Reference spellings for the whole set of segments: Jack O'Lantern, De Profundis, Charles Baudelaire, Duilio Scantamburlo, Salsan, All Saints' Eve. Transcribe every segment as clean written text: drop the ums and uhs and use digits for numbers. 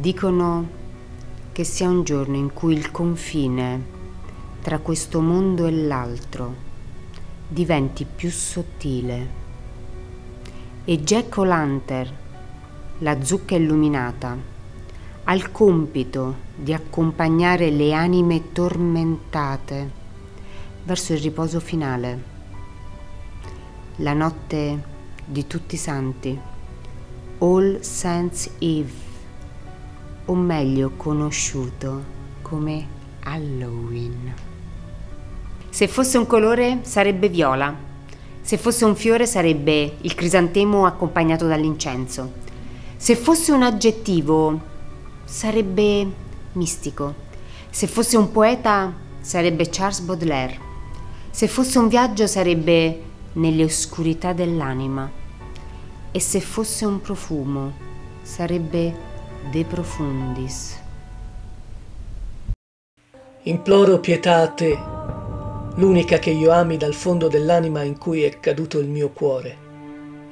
Dicono che sia un giorno in cui il confine tra questo mondo e l'altro diventi più sottile e Jack O'Lantern, la zucca illuminata, ha il compito di accompagnare le anime tormentate verso il riposo finale, la notte di tutti i santi, All Saints' Eve, o meglio conosciuto come Halloween. Se fosse un colore sarebbe viola, se fosse un fiore sarebbe il crisantemo accompagnato dall'incenso, se fosse un aggettivo sarebbe mistico, se fosse un poeta sarebbe Charles Baudelaire, se fosse un viaggio sarebbe nelle oscurità dell'anima e se fosse un profumo sarebbe De Profundis. Imploro pietate, l'unica che io ami dal fondo dell'anima in cui è caduto il mio cuore.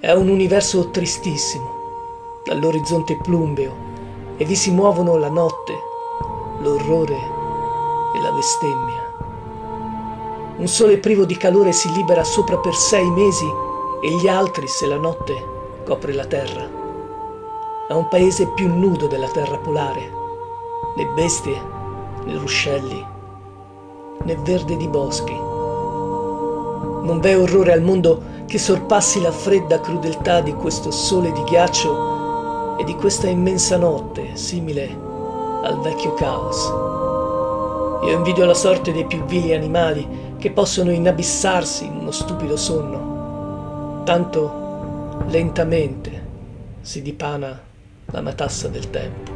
È un universo tristissimo, dall'orizzonte plumbeo, e vi si muovono la notte, l'orrore e la bestemmia. Un sole privo di calore si libera sopra per 6 mesi e gli altri se la notte copre la terra. È un paese più nudo della terra polare, né bestie, né ruscelli, né verde di boschi. Non v'è orrore al mondo che sorpassi la fredda crudeltà di questo sole di ghiaccio e di questa immensa notte, simile al vecchio caos. Io invidio la sorte dei più vili animali che possono inabissarsi in uno stupido sonno. Tanto lentamente si dipana la matassa del tempo.